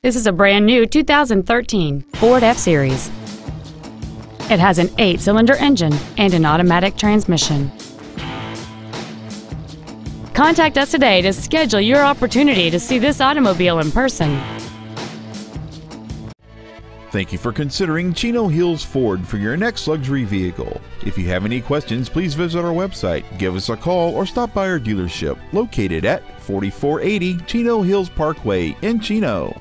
This is a brand new 2013 Ford F-Series. It has an 8-cylinder engine and an automatic transmission. Contact us today to schedule your opportunity to see this automobile in person. Thank you for considering Chino Hills Ford for your next luxury vehicle. If you have any questions, please visit our website, give us a call, or stop by our dealership located at 4480 Chino Hills Parkway in Chino.